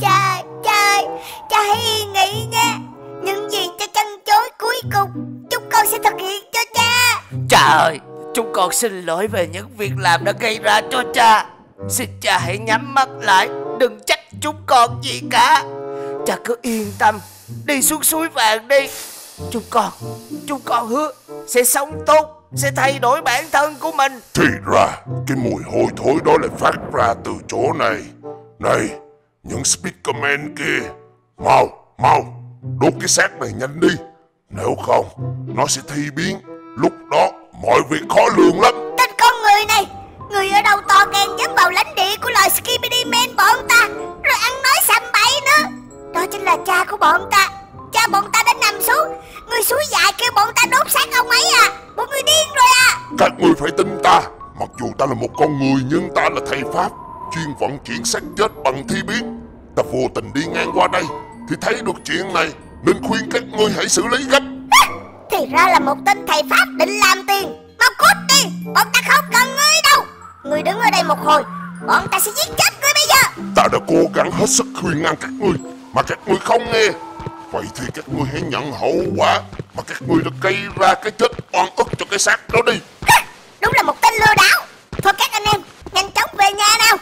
Cha hãy yên nghỉ nha. Những gì cha tranh chối cuối cùng chúng con sẽ thực hiện cho cha. Cha ơi, chúng con xin lỗi về những việc làm đã gây ra cho cha. Xin cha hãy nhắm mắt lại, đừng trách chúng con gì cả. Cha cứ yên tâm, đi xuống suối vàng đi. Chúng con hứa sẽ sống tốt, sẽ thay đổi bản thân của mình. Thì ra cái mùi hôi thối đó lại phát ra từ chỗ này. Này, những Speakerman kia, mau đốt cái xác này nhanh đi. Nếu không nó sẽ thi biến, lúc đó mọi việc khó lường lắm. Tên con người này, người ở đầu to gan dấn vào lãnh địa của loài Speakerman bọn ta, rồi ăn nói sàm bậy nữa. Đó chính là cha của bọn ta. Cha bọn ta đã nằm xuống, người suối dại kêu bọn ta đốt xác ông ấy à. Bọn người điên rồi à. Các người phải tin ta. Mặc dù ta là một con người nhưng ta là thầy pháp, chuyên vận chuyển xác chết bằng thi biến. Ta vô tình đi ngang qua đây thì thấy được chuyện này nên khuyên các ngươi hãy xử lý gấp. Thì ra là một tên thầy pháp định làm tiền. Mau cút đi, bọn ta không cần ngươi đâu. Ngươi đứng ở đây một hồi, bọn ta sẽ giết chết ngươi bây giờ. Ta đã cố gắng hết sức khuyên ngăn các ngươi mà các ngươi không nghe. Vậy thì các ngươi hãy nhận hậu quả mà các ngươi đã gây ra cái chết oan ức cho cái xác đó đi. Đúng là một tên lừa đảo. Thôi các anh em, nhanh chóng về nhà nào.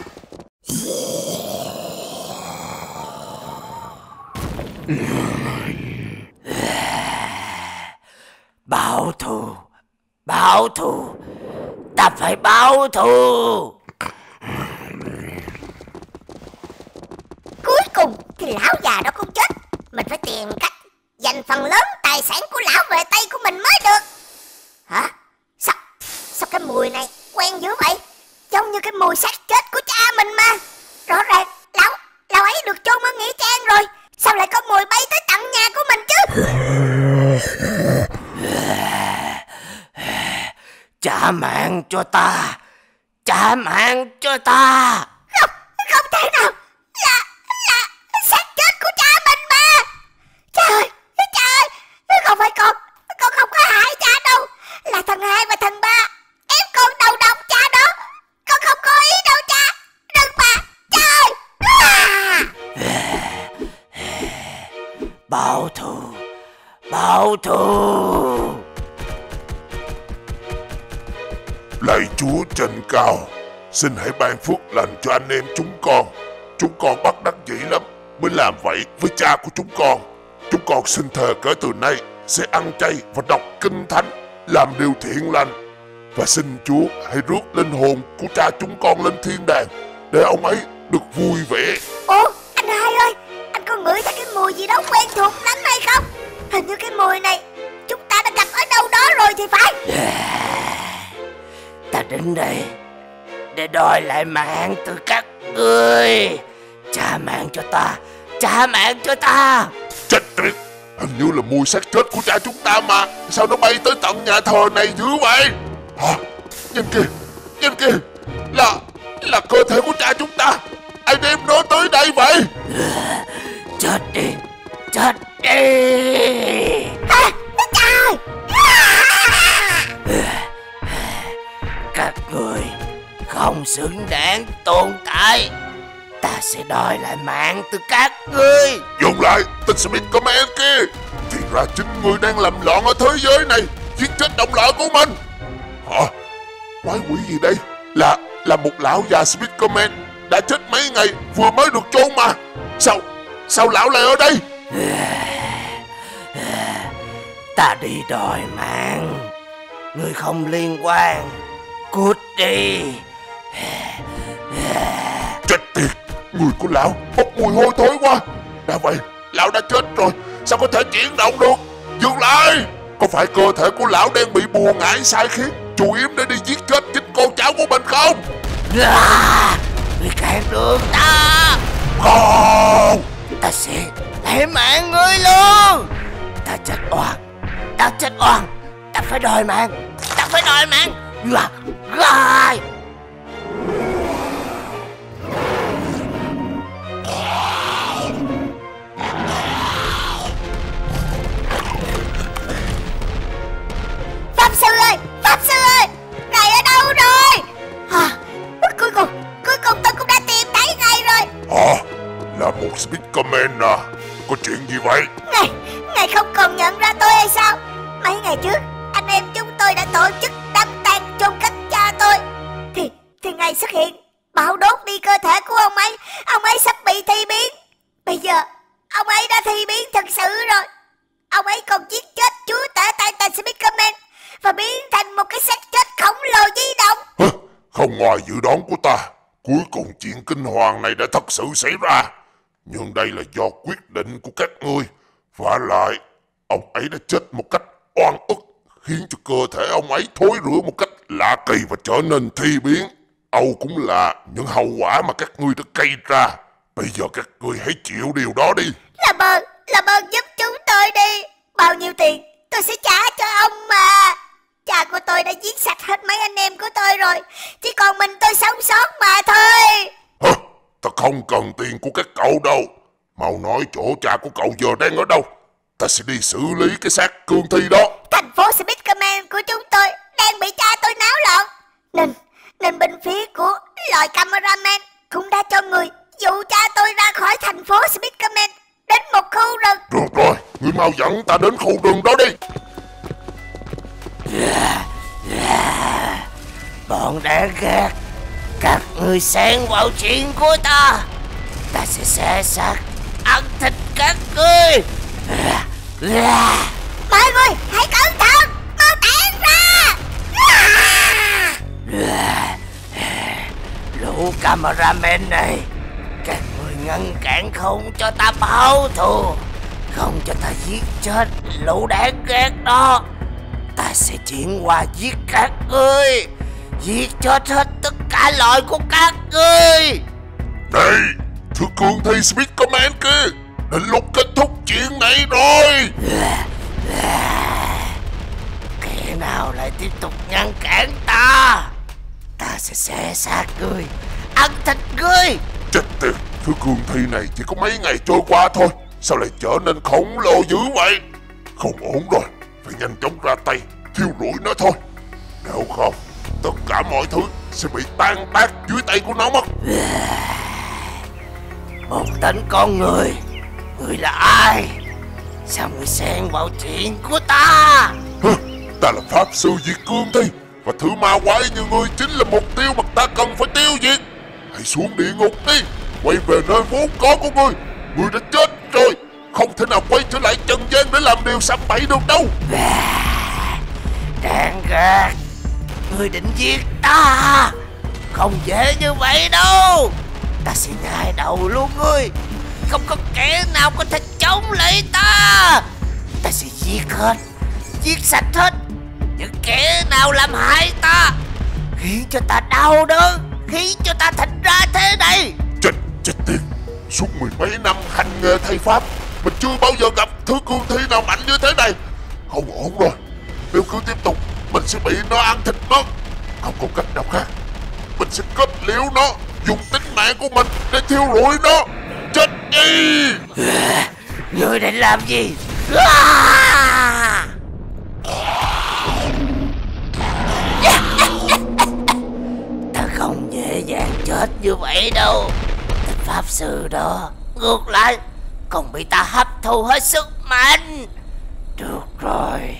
Báo thù, ta phải báo thù. Cuối cùng thì lão già đó cũng chết. Mình phải tìm cách dành phần lớn tài sản của lão về tay của mình mới được. Hả? Sao cái mùi này quen dữ vậy? Giống như cái mùi xác chết của cha mình mà. Rõ ràng lão ấy được chôn ở nghĩa trang rồi. Sao lại có mùi bay tới tận nhà của mình chứ? Trả mạng cho ta. Không thể nào. Là xác chết của cha mình mà. Trời ơi, không phải con không có hại cha đâu. Là thằng hai và thằng ba ép con đầu độc cha đó. Con không có ý đâu cha. Đừng mà, cha ơi. Báo thù. Lạy Chúa trên cao, xin hãy ban phước lành cho anh em chúng con. Chúng con bất đắc dĩ lắm mới làm vậy với cha của chúng con. Chúng con xin thề kể từ nay sẽ ăn chay và đọc kinh thánh, làm điều thiện lành. Và xin Chúa hãy rước linh hồn của cha chúng con lên thiên đàng để ông ấy được vui vẻ. Ồ, anh hai ơi, anh có ngửi thấy cái mùi gì đó quen thuộc lắm hay không? Hình như cái mùi này chúng ta đã gặp ở đâu đó rồi thì phải. Ta đến đây để đòi lại mạng từ các ngươi. Trả mạng cho ta. Chết tiệt, hình như là mùi xác chết của cha chúng ta mà. Sao nó bay tới tận nhà thờ này dữ vậy? Hả? Nhìn kìa, là cơ thể của cha chúng ta. Ai đem nó tới đây vậy? Chết đi. Các người không xứng đáng tồn tại. Ta sẽ đòi lại mạng từ các ngươi. Dừng lại, tên Speakerman kia. Thì ra chính ngươi đang làm loạn ở thế giới này, giết chết đồng loại của mình. Hả? Quái quỷ gì đây? Là một lão già Speakerman đã chết mấy ngày, vừa mới được chôn mà. Sao lão lại ở đây? Ta đi đòi mạng, ngươi không liên quan. Cút đi. Chết tiệt, người của lão bốc mùi hôi thối quá. Đã vậy lão đã chết rồi, sao có thể chuyển động được? Dừng lại, có phải cơ thể của lão đang bị bùa ngải sai khiến, chủ yếm để đi giết chết chính con cháu của mình không? Ngươi cản đường ta. Không, ta sẽ lấy mạng ngươi luôn. Ta chết oan. Ta phải đòi mạng. Rồi. Pháp sư ơi, ngài ở đâu rồi? Cuối cùng tôi cũng đã một Speakerman à? Có chuyện gì vậy? Ngài không còn nhận ra tôi hay sao? Mấy ngày trước anh em chúng tôi đã tổ chức đám tang chôn cất cha tôi, thì ngài xuất hiện bạo đốt đi cơ thể của ông ấy. Ông ấy sắp bị thi biến. Bây giờ ông ấy đã thi biến thật sự rồi. Ông ấy còn giết chết chúa tể Titan Speakerman và biến thành một cái xác chết khổng lồ di động. Không ngoài dự đoán của ta, cuối cùng chuyện kinh hoàng này đã thật sự xảy ra. Nhưng đây là do quyết định của các ngươi. Vả lại, ông ấy đã chết một cách oan ức, khiến cho cơ thể ông ấy thối rữa một cách lạ kỳ và trở nên thi biến. Âu cũng là những hậu quả mà các ngươi đã gây ra. Bây giờ các ngươi hãy chịu điều đó đi. Làm ơn giúp chúng tôi đi. Bao nhiêu tiền tôi sẽ trả cho ông mà. Cha của tôi đã giết sạch hết mấy anh em của tôi rồi, chỉ còn mình tôi sống sót mà thôi. Ta không cần tiền của các cậu đâu. Mau nói chỗ cha của cậu giờ đang ở đâu. Ta sẽ đi xử lý cái xác cương thi đó. Thành phố Speakerman của chúng tôi đang bị cha tôi náo loạn, nên bên phía của loại cameraman cũng đã cho người dụ cha tôi ra khỏi thành phố Speakerman đến một khu rừng. Được rồi, ngươi mau dẫn ta đến khu rừng đó đi. Bọn đáng ghét, các ngươi xen vào chuyện của ta, ta sẽ xé xác ăn thịt các ngươi. Mọi người hãy cẩn thận, mau tản ra. Lũ cameraman này, các người ngăn cản không cho ta báo thù, không cho ta giết chết lũ đáng ghét đó. Ta sẽ chuyển qua giết các ngươi, giết chết hết tất cả loại của các ngươi. Đây, thưa cương thi Speakerman kia, đến lúc kết thúc chuyện này rồi. Kẻ nào lại tiếp tục ngăn cản ta, ta sẽ xé xác ngươi, ăn thịt ngươi. Chết tiệt, thưa cương thi này chỉ có mấy ngày trôi qua thôi, sao lại trở nên khổng lồ dữ vậy? Không ổn rồi, phải nhanh chóng ra tay thiêu rụi nó thôi. Nếu không, tất cả mọi thứ sẽ bị tan tác dưới tay của nó mất. Một tên con người, ngươi là ai? Sao ngươi xen vào chuyện của ta? Ta là pháp sư diệt cương thi, và thứ ma quái như ngươi chính là mục tiêu mà ta cần phải tiêu diệt. Hãy xuống địa ngục đi, quay về nơi vốn có của ngươi. Ngươi đã chết rồi, không thể nào quay trở lại trần gian để làm điều sắm bậy được đâu. Đáng ghét, ngươi định giết ta, không dễ như vậy đâu. Ta sẽ nhai đầu luôn ngươi, không có kẻ nào có thể chống lại ta. Ta sẽ giết hết, giết sạch hết những kẻ nào làm hại ta, khiến cho ta đau đớn, khiến cho ta thành ra thế này. Chết tiệt, suốt mười mấy năm hành nghề thầy pháp, mình chưa bao giờ gặp thứ cương thi nào mạnh như thế này. Không ổn rồi, nếu cứ tiếp tục mình sẽ bị nó ăn thịt mất. Không có cách nào khác, mình sẽ kết liễu nó, dùng tính mạng của mình để thiêu rụi nó. Chết đi! Ngươi định làm gì? Ta không dễ dàng chết như vậy đâu. Tên pháp sư đó ngược lại còn bị ta hấp thu hết sức mạnh. Được rồi,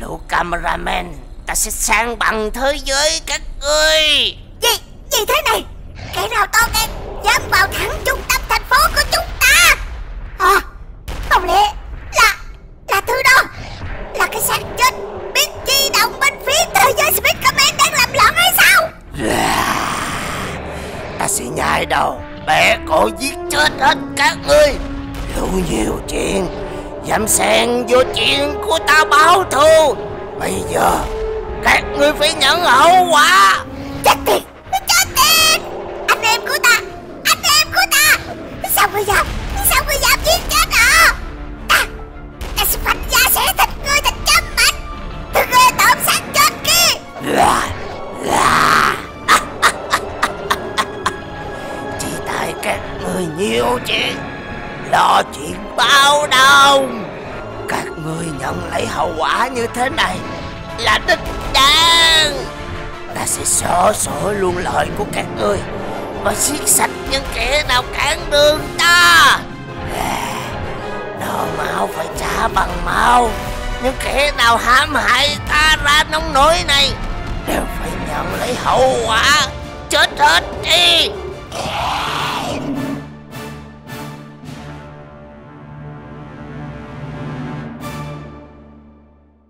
lũ cameraman, ta sẽ sang bằng thế giới các ngươi. Gì thế này? Kẻ nào to gan dám vào thẳng trung tâm thành phố của chúng ta? Không lẽ là thứ đó là cái xác chết biết di động bên phía thế giới Speakerman đang làm loạn hay sao? Ta sẽ nhai đầu, bẻ cổ, giết chết hết các ngươi. Lũ nhiều chuyện dám xen vô chuyện của ta báo thù, bây giờ các ngươi phải nhận hậu quả. Chết tiệt, chết tiệt, anh em của ta, anh em của ta, sao ngươi dám giết chết họ? Ta sẽ phanh da sẽ thịt ngươi thành trăm mảnh, từ ngươi tổm xác chết kia. Chỉ tại các ngươi nhiều chuyện, lo chuyện bao đồng, các ngươi nhận lấy hậu quả như thế này là đích đáng. Ta sẽ xóa sổ luôn lợi của các ngươi, mà siết sạch những kẻ nào cản đường ta. Đo máu phải trả bằng máu. Những kẻ nào hãm hại ta ra nông nỗi này đều phải nhận lấy hậu quả. Chết hết đi.